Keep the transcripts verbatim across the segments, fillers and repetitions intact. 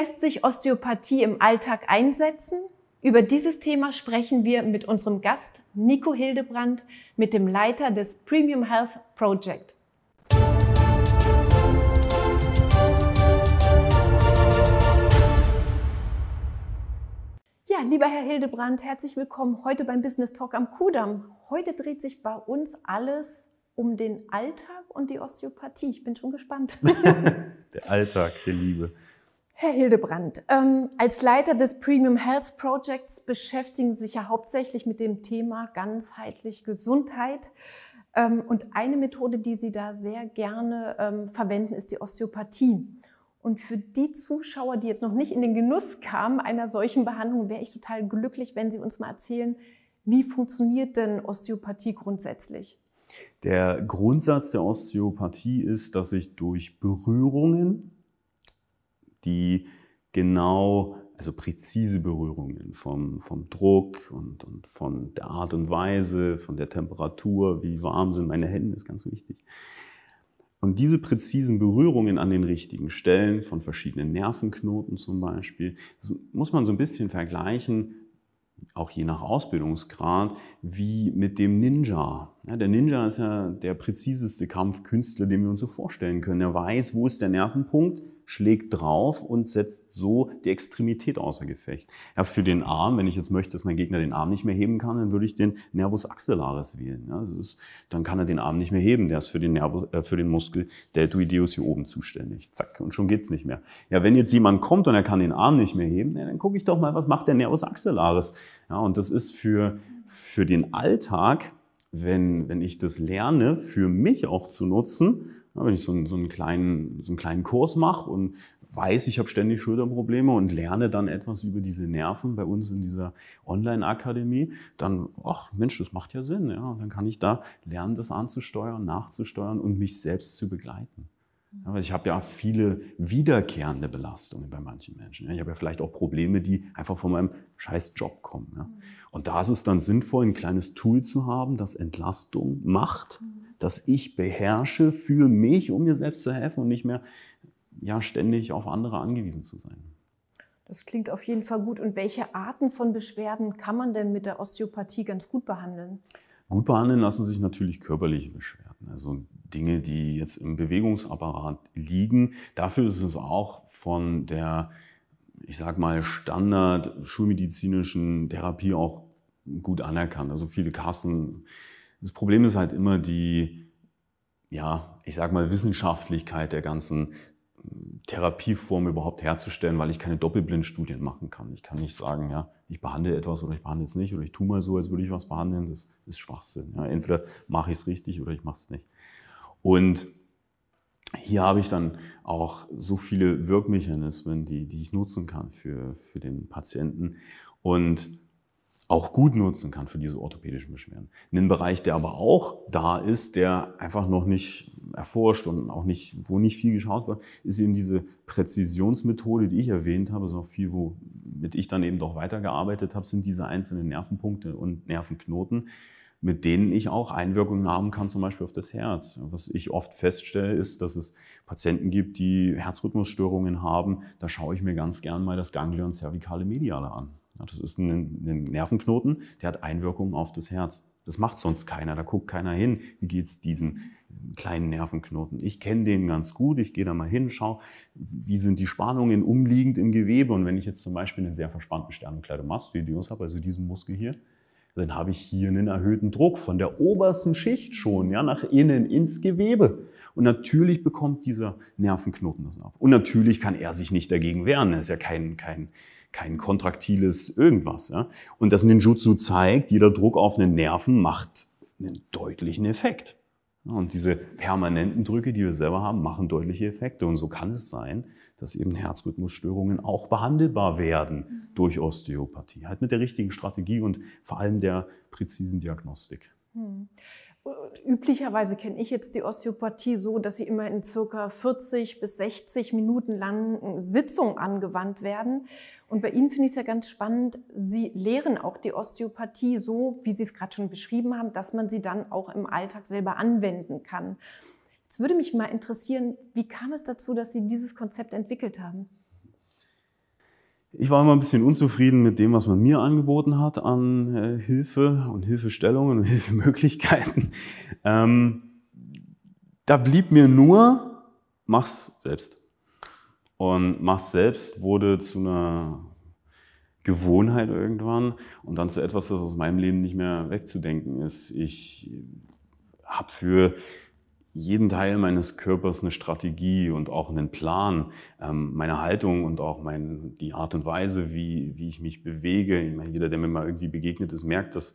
lässt sich Osteopathie im Alltag einsetzen? Über dieses Thema sprechen wir mit unserem Gast Nico Hildebrandt, mit dem Leiter des Premium Health Project. Ja, lieber Herr Hildebrandt, herzlich willkommen heute beim Business Talk am Kudamm. Heute dreht sich bei uns alles um den Alltag und die Osteopathie. Ich bin schon gespannt. Der Alltag, die Liebe. Herr Hildebrandt, ähm, als Leiter des Premium Health Projects beschäftigen Sie sich ja hauptsächlich mit dem Thema ganzheitlich Gesundheit. Ähm, und eine Methode, die Sie da sehr gerne ähm, verwenden, ist die Osteopathie. Und für die Zuschauer, die jetzt noch nicht in den Genuss kamen einer solchen Behandlung, wäre ich total glücklich, wenn Sie uns mal erzählen, wie funktioniert denn Osteopathie grundsätzlich? Der Grundsatz der Osteopathie ist, dass ich durch Berührungen, die genau, also präzise Berührungen vom, vom Druck und, und von der Art und Weise, von der Temperatur, wie warm sind meine Hände, ist ganz wichtig. Und diese präzisen Berührungen an den richtigen Stellen, von verschiedenen Nervenknoten zum Beispiel, das muss man so ein bisschen vergleichen, auch je nach Ausbildungsgrad, wie mit dem Ninja. Ja, der Ninja ist ja der präziseste Kampfkünstler, den wir uns so vorstellen können. Er weiß, wo ist der Nervenpunkt, schlägt drauf und setzt so die Extremität außer Gefecht. Ja, für den Arm, wenn ich jetzt möchte, dass mein Gegner den Arm nicht mehr heben kann, dann würde ich den Nervus axillaris wählen. Ja, das ist, dann kann er den Arm nicht mehr heben, der ist für den, Nervus, äh, für den Muskel Deltoideus hier oben zuständig. Zack, und schon geht's nicht mehr. Ja, wenn jetzt jemand kommt und er kann den Arm nicht mehr heben, ja, dann gucke ich doch mal, was macht der Nervus axillaris? Ja, und das ist für, für den Alltag, wenn, wenn ich das lerne, für mich auch zu nutzen. Wenn ich so einen, so einen kleinen, so einen kleinen Kurs mache und weiß, ich habe ständig Schulterprobleme und lerne dann etwas über diese Nerven bei uns in dieser Online-Akademie, dann, ach Mensch, das macht ja Sinn. Ja. Und dann kann ich da lernen, das anzusteuern, nachzusteuern und mich selbst zu begleiten. Ja, weil ich habe ja viele wiederkehrende Belastungen bei manchen Menschen. Ja. Ich habe ja vielleicht auch Probleme, die einfach von meinem scheiß Job kommen. Ja. Und da ist es dann sinnvoll, ein kleines Tool zu haben, das Entlastung macht, dass ich beherrsche für mich, um mir selbst zu helfen und nicht mehr ja, ständig auf andere angewiesen zu sein. Das klingt auf jeden Fall gut. Und welche Arten von Beschwerden kann man denn mit der Osteopathie ganz gut behandeln? Gut behandeln lassen sich natürlich körperliche Beschwerden, also Dinge, die jetzt im Bewegungsapparat liegen. Dafür ist es auch von der, ich sag mal, standard-schulmedizinischen Therapie auch gut anerkannt. Also viele Kassen. Das Problem ist halt immer die, ja, ich sag mal, Wissenschaftlichkeit der ganzen Therapieform überhaupt herzustellen, weil ich keine Doppelblindstudien machen kann. Ich kann nicht sagen, ja, ich behandle etwas oder ich behandle es nicht oder ich tue mal so, als würde ich was behandeln. Das ist Schwachsinn. Ja. Entweder mache ich es richtig oder ich mache es nicht. Und hier habe ich dann auch so viele Wirkmechanismen, die, die ich nutzen kann für, für den Patienten. Und auch gut nutzen kann für diese orthopädischen Beschwerden. Ein Bereich, der aber auch da ist, der einfach noch nicht erforscht und auch nicht, wo nicht viel geschaut wird, ist eben diese Präzisionsmethode, die ich erwähnt habe, ist auch viel, womit ich dann eben doch weitergearbeitet habe, sind diese einzelnen Nervenpunkte und Nervenknoten, mit denen ich auch Einwirkungen haben kann, zum Beispiel auf das Herz. Was ich oft feststelle, ist, dass es Patienten gibt, die Herzrhythmusstörungen haben. Da schaue ich mir ganz gern mal das Ganglion-Zervikale-Mediale an. Das ist ein Nervenknoten, der hat Einwirkungen auf das Herz. Das macht sonst keiner, da guckt keiner hin, wie geht es diesem kleinen Nervenknoten. Ich kenne den ganz gut, ich gehe da mal hin, schaue, wie sind die Spannungen umliegend im Gewebe. Und wenn ich jetzt zum Beispiel einen sehr verspannten Sternokleidomastoidmuskel habe, also diesen Muskel hier, dann habe ich hier einen erhöhten Druck von der obersten Schicht schon, ja, nach innen ins Gewebe. Und natürlich bekommt dieser Nervenknoten das ab. Und natürlich kann er sich nicht dagegen wehren, das ist ja kein... kein Kein kontraktiles irgendwas. Ja? Und das Ninjutsu zeigt, jeder Druck auf einen Nerven macht einen deutlichen Effekt. Und diese permanenten Drücke, die wir selber haben, machen deutliche Effekte. Und so kann es sein, dass eben Herzrhythmusstörungen auch behandelbar werden durch Osteopathie. Halt mit der richtigen Strategie und vor allem der präzisen Diagnostik. Hm. Üblicherweise kenne ich jetzt die Osteopathie so, dass sie immer in circa vierzig bis sechzig Minuten langen Sitzungen angewandt werden. Und bei Ihnen finde ich es ja ganz spannend, Sie lehren auch die Osteopathie so, wie Sie es gerade schon beschrieben haben, dass man sie dann auch im Alltag selber anwenden kann. Jetzt würde mich mal interessieren, wie kam es dazu, dass Sie dieses Konzept entwickelt haben? Ich war immer ein bisschen unzufrieden mit dem, was man mir angeboten hat an äh, Hilfe und Hilfestellungen und Hilfemöglichkeiten. Ähm, da blieb mir nur, mach's selbst. Und mach's selbst wurde zu einer Gewohnheit irgendwann und dann zu etwas, das aus meinem Leben nicht mehr wegzudenken ist. Ich habe für jeden Teil meines Körpers eine Strategie und auch einen Plan, ähm, meine Haltung und auch mein, die Art und Weise, wie, wie ich mich bewege. Ich meine, jeder, der mir mal irgendwie begegnet ist, merkt, dass,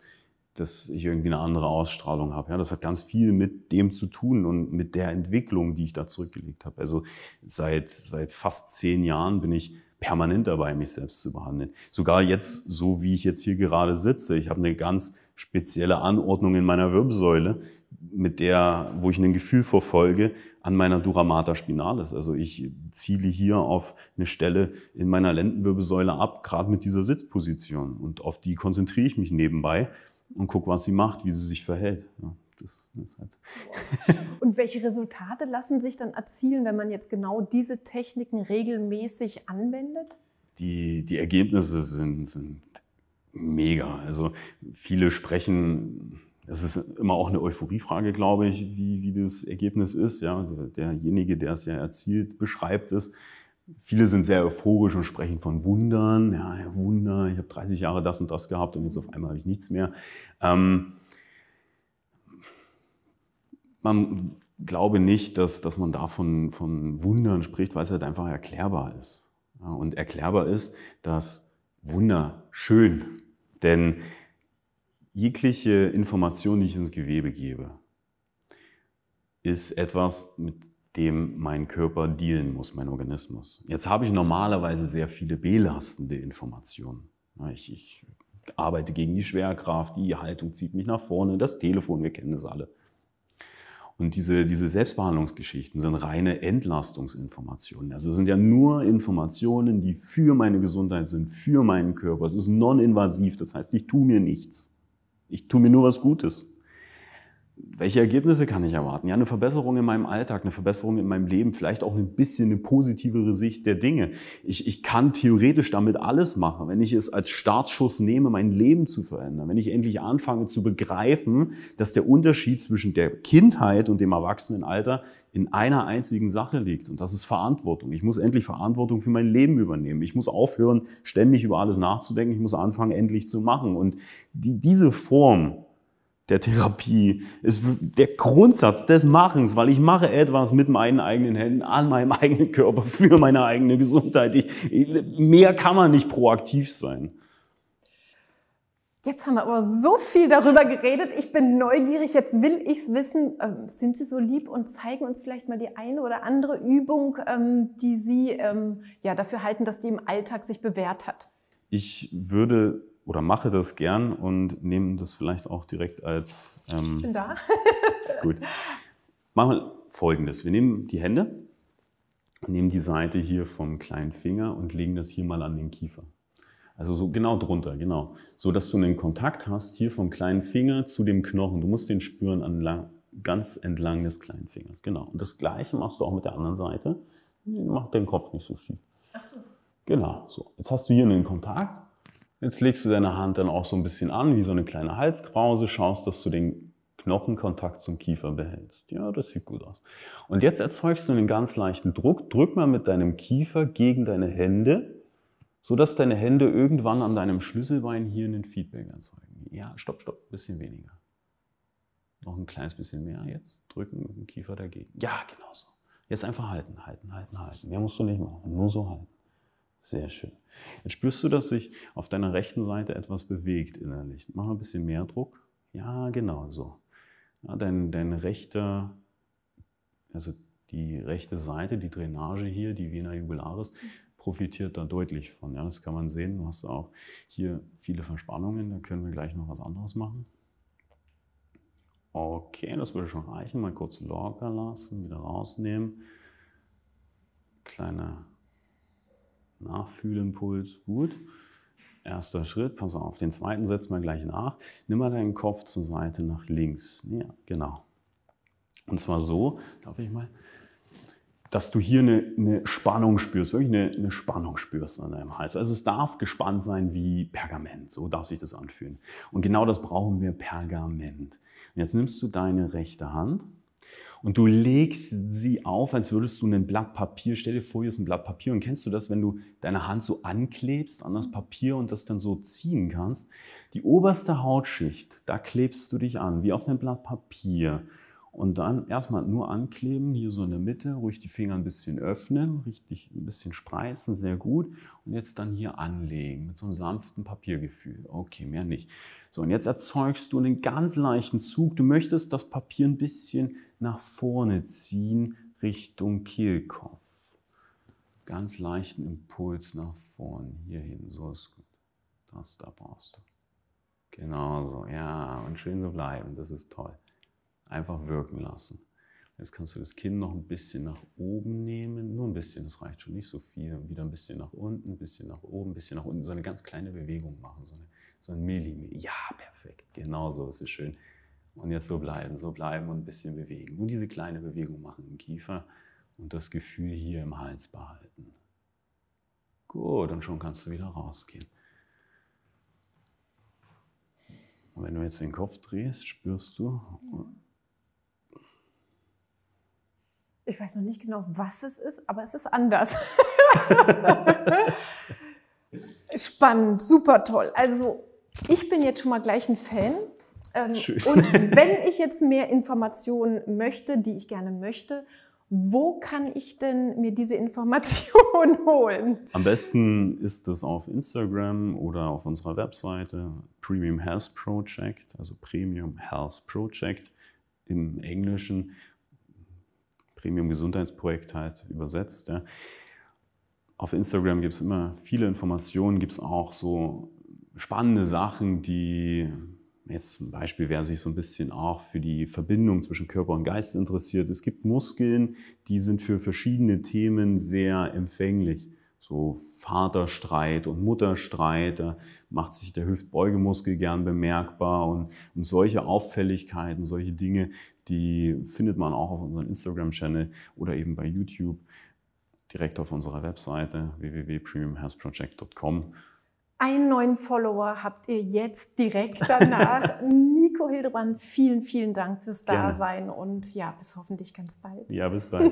dass ich irgendwie eine andere Ausstrahlung habe. Ja, das hat ganz viel mit dem zu tun und mit der Entwicklung, die ich da zurückgelegt habe. Also seit, seit fast zehn Jahren bin ich permanent dabei, mich selbst zu behandeln. Sogar jetzt, so wie ich jetzt hier gerade sitze. Ich habe eine ganz spezielle Anordnung in meiner Wirbelsäule, mit der, wo ich ein Gefühl verfolge, an meiner Dura mater spinalis. Also ich ziele hier auf eine Stelle in meiner Lendenwirbelsäule ab, gerade mit dieser Sitzposition. Und auf die konzentriere ich mich nebenbei und gucke, was sie macht, wie sie sich verhält. Ja, das, das halt. Und welche Resultate lassen sich dann erzielen, wenn man jetzt genau diese Techniken regelmäßig anwendet? Die, die Ergebnisse sind, sind mega. Also viele sprechen... Es ist immer auch eine Euphoriefrage, glaube ich, wie, wie das Ergebnis ist. Ja, derjenige, der es ja erzielt, beschreibt es. Viele sind sehr euphorisch und sprechen von Wundern. Ja, Wunder, ich habe dreißig Jahre das und das gehabt und jetzt auf einmal habe ich nichts mehr. Ähm, man glaube nicht, dass, dass man davon von Wundern spricht, weil es halt einfach erklärbar ist. Ja, und erklärbar ist, dass Wunder schön, denn jegliche Information, die ich ins Gewebe gebe, ist etwas, mit dem mein Körper dealen muss, mein Organismus. Jetzt habe ich normalerweise sehr viele belastende Informationen. Ich, ich arbeite gegen die Schwerkraft, die Haltung zieht mich nach vorne, das Telefon, wir kennen das alle. Und diese, diese Selbstbehandlungsgeschichten sind reine Entlastungsinformationen. Also es sind ja nur Informationen, die für meine Gesundheit sind, für meinen Körper. Es ist non-invasiv, das heißt, ich tue mir nichts. Ich tue mir nur was Gutes. Welche Ergebnisse kann ich erwarten? Ja, eine Verbesserung in meinem Alltag, eine Verbesserung in meinem Leben, vielleicht auch ein bisschen eine positivere Sicht der Dinge. Ich, ich kann theoretisch damit alles machen, wenn ich es als Startschuss nehme, mein Leben zu verändern. Wenn ich endlich anfange zu begreifen, dass der Unterschied zwischen der Kindheit und dem Erwachsenenalter in einer einzigen Sache liegt. Und das ist Verantwortung. Ich muss endlich Verantwortung für mein Leben übernehmen. Ich muss aufhören, ständig über alles nachzudenken. Ich muss anfangen, endlich zu machen. Und die, diese Form der Therapie ist der Grundsatz des Machens, weil ich mache etwas mit meinen eigenen Händen, an meinem eigenen Körper, für meine eigene Gesundheit. Ich, ich, mehr kann man nicht proaktiv sein. Jetzt haben wir aber so viel darüber geredet. Ich bin neugierig, jetzt will ich es wissen. Ähm, sind Sie so lieb und zeigen uns vielleicht mal die eine oder andere Übung, ähm, die Sie ähm, ja, dafür halten, dass die im Alltag sich bewährt hat? Ich würde... oder mache das gern und nehme das vielleicht auch direkt als... Ähm, ich bin da. Gut. Machen wir Folgendes. Wir nehmen die Hände, nehmen die Seite hier vom kleinen Finger und legen das hier mal an den Kiefer. Also so genau drunter, genau. So, dass du einen Kontakt hast hier vom kleinen Finger zu dem Knochen. Du musst den spüren an lang, ganz entlang des kleinen Fingers. Genau. Und das Gleiche machst du auch mit der anderen Seite. Mach den Kopf nicht so schief. Ach so. Genau. So. Jetzt hast du hier einen Kontakt. Jetzt legst du deine Hand dann auch so ein bisschen an, wie so eine kleine Halskrause, schaust, dass du den Knochenkontakt zum Kiefer behältst. Ja, das sieht gut aus. Und jetzt erzeugst du einen ganz leichten Druck. Drück mal mit deinem Kiefer gegen deine Hände, sodass deine Hände irgendwann an deinem Schlüsselbein hier einen Feedback erzeugen. Ja, stopp, stopp, ein bisschen weniger. Noch ein kleines bisschen mehr jetzt. Drücken mit dem Kiefer dagegen. Ja, genau so. Jetzt einfach halten, halten, halten, halten. Mehr musst du nicht machen, nur so halten. Sehr schön. Jetzt spürst du, dass sich auf deiner rechten Seite etwas bewegt innerlich. Mach mal ein bisschen mehr Druck. Ja, genau so. Ja, dein, dein rechter, also die rechte Seite, die Drainage hier, die Vena jugularis, profitiert da deutlich von. Ja, das kann man sehen. Du hast auch hier viele Verspannungen. Da können wir gleich noch was anderes machen. Okay, das würde schon reichen. Mal kurz locker lassen, wieder rausnehmen. Kleiner Nachfühlimpuls, gut. Erster Schritt, pass auf, den zweiten setzen wir gleich nach. Nimm mal deinen Kopf zur Seite nach links. Ja, genau. Und zwar so, darf ich mal, dass du hier eine, eine Spannung spürst, wirklich eine, eine Spannung spürst an deinem Hals. Also es darf gespannt sein wie Pergament, so darf sich das anfühlen. Und genau das brauchen wir, Pergament. Und jetzt nimmst du deine rechte Hand und du legst sie auf, als würdest du ein Blatt Papier, stell dir vor, hier ist ein Blatt Papier, und kennst du das, wenn du deine Hand so anklebst an das Papier und das dann so ziehen kannst? Die oberste Hautschicht, da klebst du dich an, wie auf einem Blatt Papier. Und dann erstmal nur ankleben, hier so in der Mitte, ruhig die Finger ein bisschen öffnen, richtig ein bisschen spreizen, sehr gut. Und jetzt dann hier anlegen mit so einem sanften Papiergefühl. Okay, mehr nicht. So, und jetzt erzeugst du einen ganz leichten Zug. Du möchtest das Papier ein bisschen nach vorne ziehen, Richtung Kehlkopf. Ganz leichten Impuls nach vorne, hier hin, so ist gut. Das da brauchst du. Genau so, ja, und schön so bleiben, das ist toll. Einfach wirken lassen. Jetzt kannst du das Kinn noch ein bisschen nach oben nehmen. Nur ein bisschen, das reicht schon, nicht so viel. Wieder ein bisschen nach unten, ein bisschen nach oben, ein bisschen nach unten. So eine ganz kleine Bewegung machen, so, eine, so ein Millimeter. Ja, perfekt, genau so, das ist schön. Und jetzt so bleiben, so bleiben und ein bisschen bewegen. Nur diese kleine Bewegung machen im Kiefer und das Gefühl hier im Hals behalten. Gut, und schon kannst du wieder rausgehen. Und wenn du jetzt den Kopf drehst, spürst du... Ich weiß noch nicht genau, was es ist, aber es ist anders. Spannend, super toll. Also ich bin jetzt schon mal gleich ein Fan. Ähm, und wenn ich jetzt mehr Informationen möchte, die ich gerne möchte, wo kann ich denn mir diese Informationen holen? Am besten ist das auf Instagram oder auf unserer Webseite Premium Health Project, also Premium Health Project im Englischen. Premium Gesundheitsprojekt halt übersetzt. Ja. Auf Instagram gibt es immer viele Informationen, gibt es auch so spannende Sachen, die jetzt zum Beispiel, wer sich so ein bisschen auch für die Verbindung zwischen Körper und Geist interessiert. Es gibt Muskeln, die sind für verschiedene Themen sehr empfänglich. So Vaterstreit und Mutterstreit, da macht sich der Hüftbeugemuskel gern bemerkbar und, und solche Auffälligkeiten, solche Dinge, die findet man auch auf unserem Instagram-Channel oder eben bei YouTube, direkt auf unserer Webseite w w w punkt premium health project punkt com. Einen neuen Follower habt ihr jetzt direkt danach. Nico Hildebrandt, vielen, vielen Dank fürs Dasein. Gerne. Und ja, bis hoffentlich ganz bald. Ja, bis bald.